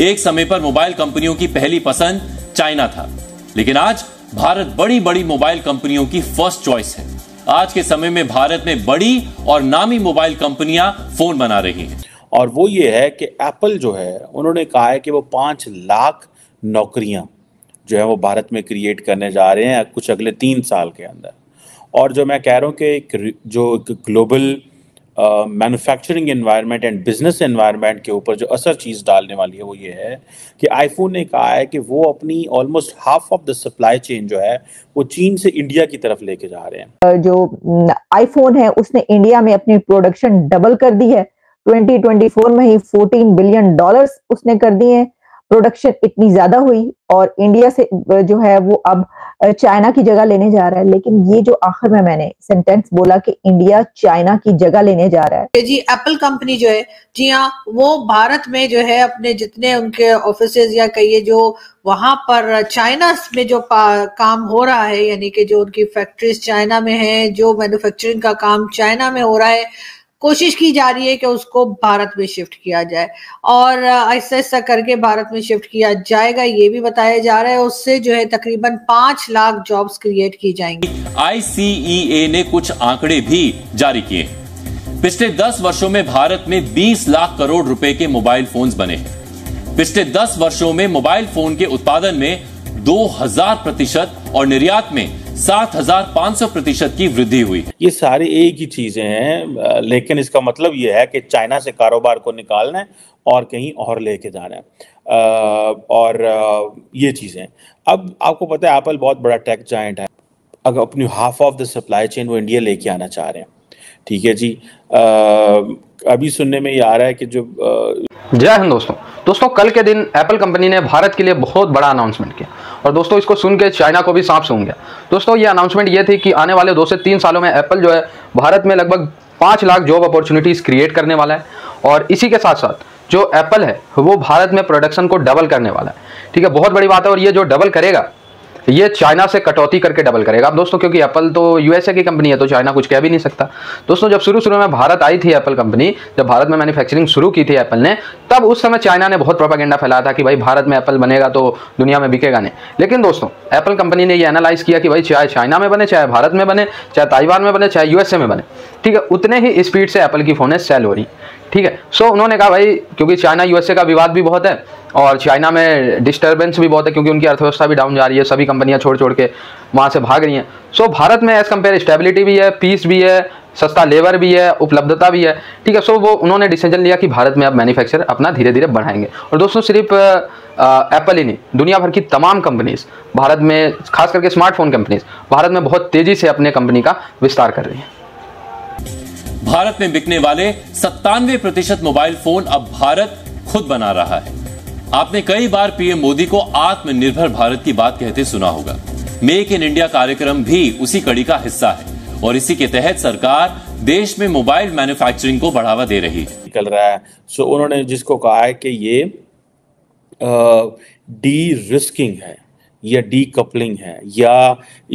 एक समय पर मोबाइल कंपनियों की पहली पसंद चाइना था, लेकिन आज भारत बड़ी बड़ी मोबाइल कंपनियों की फर्स्ट चॉइस है। आज के समय में भारत में बड़ी और नामी मोबाइल कंपनियां फोन बना रही हैं, और वो ये है कि एप्पल जो है उन्होंने कहा है कि वो 5 लाख नौकरियां जो है वो भारत में क्रिएट करने जा रहे हैं कुछ अगले 3 साल के अंदर। और जो मैं कह रहा हूँ कि जो global manufacturing environment and business environment के ऊपर जो असर चीज़ डालने वाली है वो ये है कि आईफोन ने कहा है कि वो अपनी almost half of the supply chain जो है वो चीन से इंडिया की तरफ लेके जा रहे हैं। जो आईफोन है उसने इंडिया में अपनी प्रोडक्शन डबल कर दी है। 2024 में ही $14 बिलियन उसने कर दिए हैं। प्रोडक्शन इतनी ज्यादा हुई और इंडिया से जो है वो अब चाइना की जगह लेने जा रहा है। लेकिन ये जो आखिर में मैंने सेंटेंस बोला कि इंडिया चाइना की जगह लेने जा रहा है, जी एप्पल कंपनी जो है, जी हाँ, वो भारत में जो है अपने जितने उनके ऑफिसेज या कहिए जो वहां पर चाइना में जो काम हो रहा है, यानी कि जो उनकी फैक्ट्रीज चाइना में है, जो मैन्युफैक्चरिंग का काम चाइना में हो रहा है, कोशिश की जा रही है कि उसको भारत में शिफ्ट किया जाए और ऐसा ऐसा करके भारत में शिफ्ट किया जाएगा, ये भी बताया जा रहा है। उससे जो है तकरीबन 5 लाख जॉब्स क्रिएट की जाएंगी। I.C.E.A. ने कुछ आंकड़े भी जारी किए। पिछले 10 वर्षों में भारत में 20 लाख करोड़ रुपए के मोबाइल फोन्स बने। पिछले 10 वर्षों में मोबाइल फोन के उत्पादन में 2000% और निर्यात में 7500% की वृद्धि हुई। ये सारी एक ही चीजें हैं, लेकिन इसका मतलब ये है कि चाइना से कारोबार को निकालना है और कहीं और लेके जाना है और ये चीजें। अब आपको पता है एप्पल बहुत बड़ा टेक जायंट है, अगर अपनी half of the supply chain वो इंडिया लेके आना चाह रहे हैं। ठीक है जी। अभी सुनने में ये आ रहा है कि जो जय हिंद दोस्तों, कल के दिन एप्पल कंपनी ने भारत के लिए बहुत बड़ा अनाउंसमेंट किया और दोस्तों इसको सुन के चाइना को भी सांप सूंघ गया। दोस्तों ये अनाउंसमेंट ये थी कि आने वाले 2 से 3 सालों में एप्पल जो है भारत में लगभग 5 लाख जॉब अपॉर्चुनिटीज़ क्रिएट करने वाला है और इसी के साथ साथ जो एप्पल है वो भारत में प्रोडक्शन को डबल करने वाला है। ठीक है, बहुत बड़ी बात है। और ये जो डबल करेगा ये चाइना से कटौती करके डबल करेगा। अब दोस्तों क्योंकि एप्पल तो यूएसए की कंपनी है तो चाइना कुछ कह भी नहीं सकता। दोस्तों जब शुरू में भारत आई थी एप्पल कंपनी, जब भारत में मैन्युफैक्चरिंग शुरू की थी एप्पल ने, तब उस समय चाइना ने बहुत प्रोपेगेंडा फैलाया था कि भाई भारत में एप्पल बनेगा तो दुनिया में बिकेगा नहीं। लेकिन दोस्तों एप्पल कंपनी ने यह एनालाइज किया कि भाई चाहे चाइना में बने, चाहे भारत में बने, चाहे ताइवान में बने, चाहे यूएसए में बने, ठीक है, उतने ही स्पीड से एप्पल की फोनें सेल हो रही। ठीक है, सो उन्होंने कहा भाई क्योंकि चाइना यूएसए का विवाद भी बहुत है और चाइना में डिस्टर्बेंस भी बहुत है क्योंकि उनकी अर्थव्यवस्था भी डाउन जा रही है, सभी कंपनियां छोड़ के वहाँ से भाग रही हैं। सो भारत में एज कंपेयर स्टेबिलिटी भी है, पीस भी है, सस्ता लेबर भी है, उपलब्धता भी है। ठीक है, सो वो उन्होंने डिसीजन लिया कि भारत में अब मैन्युफैक्चर अपना धीरे धीरे बढ़ाएंगे। और दोस्तों सिर्फ एप्पल ही नहीं, दुनिया भर की तमाम कंपनीज भारत में, खास करके स्मार्टफोन कंपनीज भारत में बहुत तेजी से अपने कंपनी का विस्तार कर रही है। भारत में बिकने वाले 97% मोबाइल फोन अब भारत खुद बना रहा है। आपने कई बार पीएम मोदी को आत्मनिर्भर भारत की बात कहते सुना होगा। मेक इन इंडिया कार्यक्रम भी उसी कड़ी का हिस्सा है और इसी के तहत सरकार देश में मोबाइल मैन्युफैक्चरिंग को बढ़ावा दे रही है। निकल रहा है। सो उन्होंने जिसको कहा है कि ये डी रिस्किंग है या डी कपलिंग है या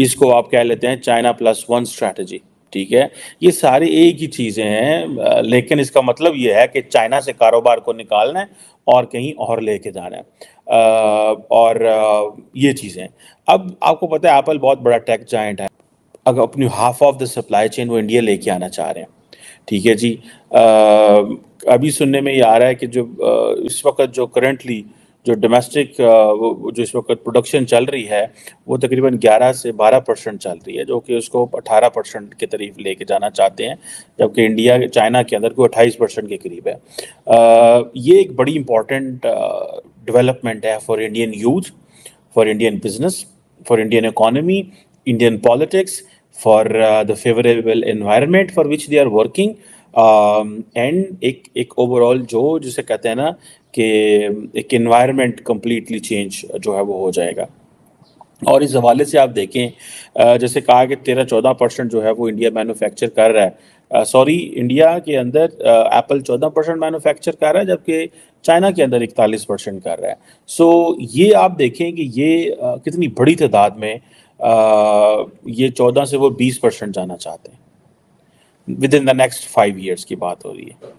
इसको आप कह लेते हैं चाइना +1 स्ट्रैटेजी। ठीक है, ये सारी एक ही चीज़ें हैं, लेकिन इसका मतलब ये है कि चाइना से कारोबार को निकालना है और कहीं और लेके जाना है और ये चीज़ें। अब आपको पता है एप्पल बहुत बड़ा टेक जायंट है, अगर अपनी half of the supply chain वो इंडिया लेके आना चाह रहे हैं। ठीक है जी। अभी सुनने में ये आ रहा है कि जो इस वक्त जो करंटली जो डोमेस्टिक जो इस वक्त प्रोडक्शन चल रही है वो तकरीबन 11 से 12% चल रही है, जो कि उसको 18% के करीब लेके जाना चाहते हैं, जबकि इंडिया चाइना के अंदर को 28% के करीब है। ये एक बड़ी इम्पॉर्टेंट डेवलपमेंट है for Indian youth, for Indian business, for Indian economy, Indian politics, for the favourable environment for which they are working and एक ओवरऑल जो जिसे कहते हैं ना कि एक एनवायरनमेंट कम्प्लीटली चेंज जो है वो हो जाएगा। और इस हवाले से आप देखें जैसे कहा कि 13-14% जो है वो इंडिया मैन्युफैक्चर कर रहा है, सॉरी इंडिया के अंदर एप्पल 14% मैन्युफैक्चर कर रहा है जबकि चाइना के अंदर 41% कर रहा है। सो ये आप देखें कि ये कितनी बड़ी तादाद में ये 14 से वो 20% जाना चाहते हैं within the next 5 years की बात हो रही है।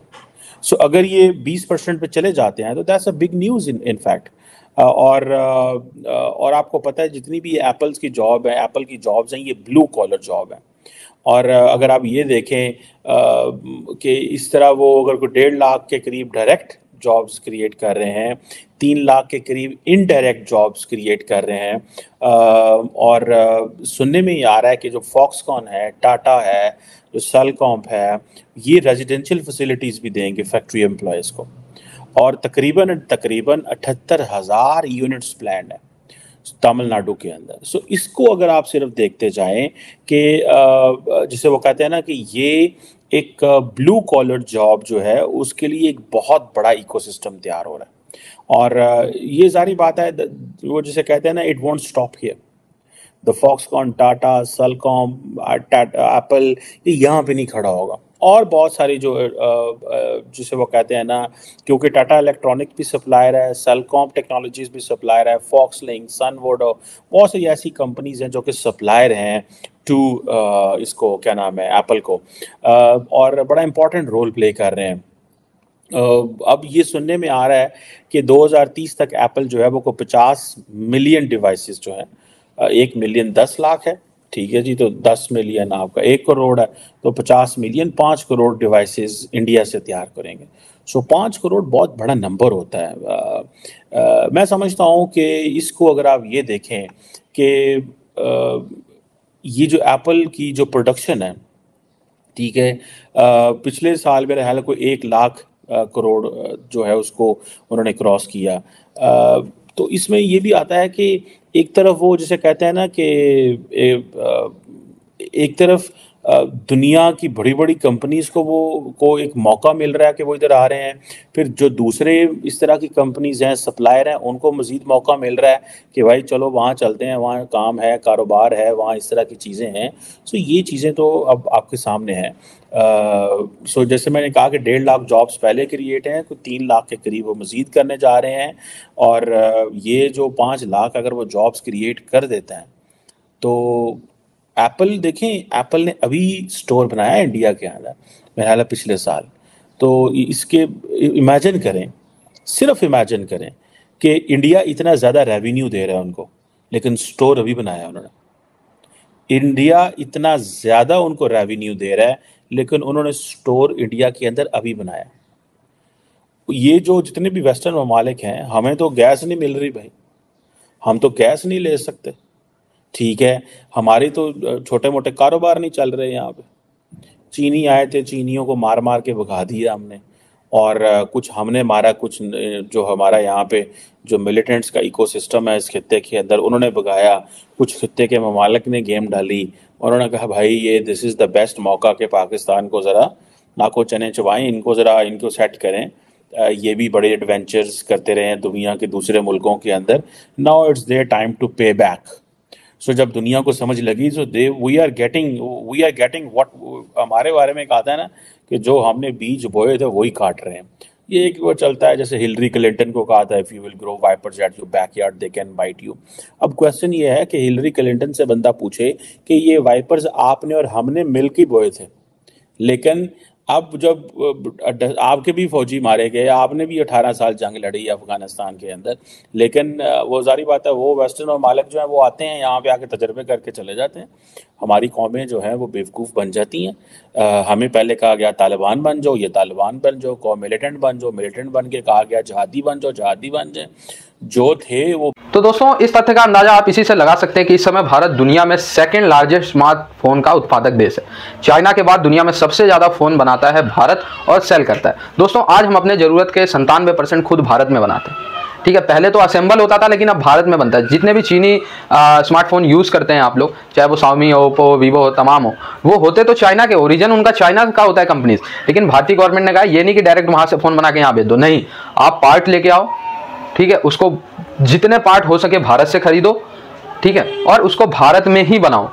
सो अगर ये 20% पे चले जाते हैं तो that's a big news in fact. और आपको पता है जितनी भी एप्पल्स की जॉब है, एप्पल की जॉब्स हैं, ये ब्लू कॉलर जॉब है। और अगर आप ये देखें कि इस तरह वो अगर कोई 1.5 लाख के करीब डायरेक्ट जॉब्स क्रिएट कर रहे हैं, 3 लाख के करीब इनडायरेक्ट जॉब्स क्रिएट कर रहे हैं। और सुनने में ये आ रहा है कि जो फॉक्सकॉन है, टाटा है, जो सेलकॉम्प है, ये रेजिडेंशियल फैसिलिटीज़ भी देंगे फैक्ट्री एम्प्लॉयज़ को। और तकरीबन 78,000 यूनिट्स प्लान है तमिलनाडु के अंदर। सो इसको अगर आप सिर्फ देखते जाएं कि जिसे वो कहते हैं ना कि ये एक ब्लू कॉलर जॉब जो है उसके लिए एक बहुत बड़ा इकोसिस्टम तैयार हो रहा है। और ये जारी बात है वो जिसे कहते हैं ना, it won't stop here. The Foxconn, Tata, Salcomp, Apple, ये यहाँ पे नहीं खड़ा होगा। और बहुत सारी जो जिसे वो कहते हैं ना, क्योंकि टाटा इलेक्ट्रॉनिक भी सप्लायर है, सेलकॉम्प टेक्नोलॉजीज़ भी सप्लायर है, फॉक्सलिंग, सनवोडो, बहुत सारी ऐसी कंपनीज़ हैं जो कि सप्लायर हैं टू इसको क्या नाम है, एप्पल को। और बड़ा इम्पोर्टेंट रोल प्ले कर रहे हैं। अब ये सुनने में आ रहा है कि 2030 तक एप्पल जो है वो को 50 मिलियन डिवाइसेस जो हैं, 1 मिलियन 10 लाख है, ठीक है जी, तो 10 मिलियन आपका 1 करोड़ है, तो 50 मिलियन 5 करोड़ डिवाइसेस इंडिया से तैयार करेंगे। सो 5 करोड़ बहुत बड़ा नंबर होता है। मैं समझता हूँ कि इसको अगर आप ये देखें कि ये जो एप्पल की जो प्रोडक्शन है, ठीक है, पिछले साल मेरे ख्याल को 1 लाख करोड़ जो है उसको उन्होंने क्रॉस किया। तो इसमें ये भी आता है कि एक तरफ वो जिसे कहते हैं ना कि एक तरफ दुनिया की बड़ी बड़ी कंपनीज़ को वो एक मौका मिल रहा है कि वो इधर आ रहे हैं, फिर जो दूसरे इस तरह की कंपनीज़ हैं, सप्लायर हैं, उनको मज़ीद मौका मिल रहा है कि भाई चलो वहाँ चलते हैं, वहाँ काम है, कारोबार है, वहाँ इस तरह की चीज़ें हैं। सो ये चीज़ें तो अब आपके सामने हैं। सो जैसे मैंने कहा कि 1.5 लाख जॉब्स पहले क्रिएट हैं, कुछ 3 लाख के करीब वो मज़ीद करने जा रहे हैं। और ये जो 5 लाख अगर वो जॉब्स क्रिएट कर देते हैं तो एप्पल देखें, एप्पल ने अभी स्टोर बनाया इंडिया के अंदर मेरे ख्याल पिछले साल। तो इसके इमेजिन करें, सिर्फ इमेजिन करें कि इंडिया इतना ज़्यादा रेवेन्यू दे रहा है उनको, लेकिन स्टोर अभी बनाया उन्होंने। इंडिया इतना ज़्यादा उनको रेवेन्यू दे रहा है, लेकिन उन्होंने स्टोर इंडिया के अंदर अभी बनाया। ये जो जितने भी वेस्टर्न ममालिक हैं, हमें तो गैस नहीं मिल रही भाई, हम तो गैस नहीं ले सकते, ठीक है, हमारे तो छोटे मोटे कारोबार नहीं चल रहे। यहाँ पे चीनी आए थे, चीनियों को मार मार के भगा दिया हमने, और कुछ हमने मारा, कुछ जो हमारा यहाँ पे जो मिलिटेंट्स का इकोसिस्टम है इस खित्ते के अंदर उन्होंने भगाया, कुछ खित्ते के ममालिक ने गेम डाली। उन्होंने कहा भाई ये दिस इज़ द बेस्ट मौका कि पाकिस्तान को ज़रा नाको चने चबाएँ, इनको ज़रा इनको सेट करें। ये भी बड़े एडवेंचर्स करते रहे हैं दुनिया के दूसरे मुल्कों के अंदर। Now it's their time to pay back. So जब दुनिया को समझ लगी, so they we are getting what हमारे बारे में कहता है ना कि जो हमने बीज बोए थे वही काट रहे हैं। ये एक वो चलता है जैसे हिलरी क्लिंटन को कहा था, if you will grow vipers at your backyard they can bite you. अब क्वेश्चन ये है कि हिलरी क्लिंटन से बंदा पूछे कि ये वाइपर्स आपने और हमने मिल के बोए थे, लेकिन अब जब आपके भी फौजी मारे गए, आपने भी 18 साल जंग लड़ी अफगानिस्तान के अंदर, लेकिन वो जारी बात है वो वेस्टर्न और मालिक जो है वो आते हैं, यहाँ पे आके तजर्बे करके चले जाते हैं। हमारी कौमें जो हैं वो बेवकूफ़ बन जाती हैं। हमें पहले कहा गया तालिबान बन जाओ, ये तालिबान बन जाओ, कौम मिलिटेंट बन जाओ, मिलिटेंट बन के कहा गया जहादी बन जाओ, जहादी बन जाए जो थे वो। तो दोस्तों इस तथ्य का अंदाजा आप इसी से लगा सकते हैं कि इस समय भारत दुनिया में सेकंड लार्जेस्ट स्मार्टफोन का उत्पादक देश है। चाइना के बाद दुनिया में सबसे ज्यादा फोन बनाता है भारत और सेल करता है। दोस्तों आज हम अपने जरूरत के 97% खुद भारत में बनाते हैं, ठीक है। पहले तो असेंबल होता था लेकिन अब भारत में बनता है। जितने भी चीनी स्मार्टफोन यूज़ करते हैं आप लोग, चाहे वो Xiaomi हो, Oppo हो, Vivo हो, तमाम हो, वो होते तो चाइना के, ओरिजिन उनका चाइना का होता है कंपनीज। लेकिन भारतीय गवर्नमेंट ने कहा ये नहीं कि डायरेक्ट वहाँ से फ़ोन बना के यहाँ भेज दो, नहीं, आप पार्ट लेके आओ, ठीक है, उसको जितने पार्ट हो सके भारत से खरीदो, ठीक है, और उसको भारत में ही बनाओ,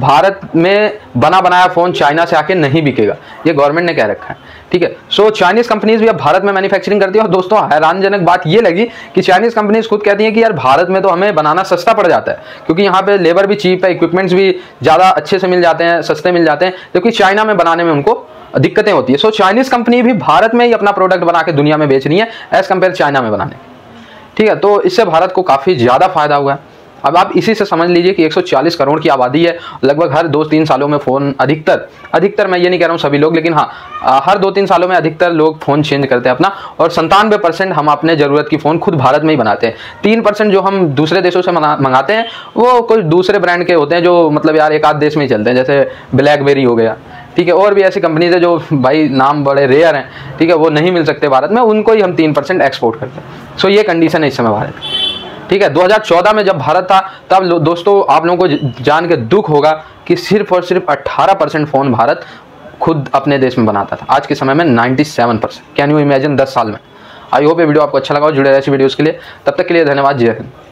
भारत में बना बनाया फ़ोन चाइना से आके नहीं बिकेगा, ये गवर्नमेंट ने कह रखा है, ठीक है। सो चाइनीज़ कंपनीज़ भी अब भारत में मैन्युफैक्चरिंग करती है। और दोस्तों हैरानजनक बात ये लगी कि चाइनीज़ कंपनीज़ खुद कहती हैं कि यार भारत में तो हमें बनाना सस्ता पड़ जाता है, क्योंकि यहाँ पे लेबर भी चीप है, इक्विपमेंट्स भी ज़्यादा अच्छे से मिल जाते हैं, सस्ते मिल जाते हैं, जबकि चाइना में बनाने में उनको दिक्कतें होती है। सो चाइनीज़ कंपनी भी भारत में ही अपना प्रोडक्ट बना के दुनिया में बेच रही है एज़ कम्पेयर चाइना में बनाने, ठीक है। तो इससे भारत को काफ़ी ज़्यादा फायदा हुआ है। अब आप इसी से समझ लीजिए कि 140 करोड़ की आबादी है, लगभग हर 2-3 सालों में फ़ोन अधिकतर मैं ये नहीं कह रहा हूँ सभी लोग, लेकिन हाँ हर 2-3 सालों में अधिकतर लोग फ़ोन चेंज करते हैं अपना। और 97% हम अपने ज़रूरत की फ़ोन खुद भारत में ही बनाते हैं। 3% जो हम दूसरे देशों से मंगाते हैं वो कोई दूसरे ब्रांड के होते हैं, जो मतलब यार एक आध देश में ही चलते हैं, जैसे ब्लैकबेरी हो गया, ठीक है। और भी ऐसी कंपनीज है जो भाई नाम बड़े रेयर हैं, ठीक है, वो नहीं मिल सकते भारत में, उनको ही हम 3% एक्सपोर्ट करते हैं। सो ये कंडीशन है इस समय भारत की, ठीक है। 2014 में जब भारत था तब दोस्तों आप लोगों को जान के दुख होगा कि सिर्फ और सिर्फ 18% फ़ोन भारत खुद अपने देश में बनाता था। आज के समय में 97%। कैन यू इमेजिन 10 साल में। आई होप ये वीडियो आपको अच्छा लगा हो। जुड़े रहे ऐसी वीडियोज़ के लिए। तब तक के लिए धन्यवाद। जय हिंद।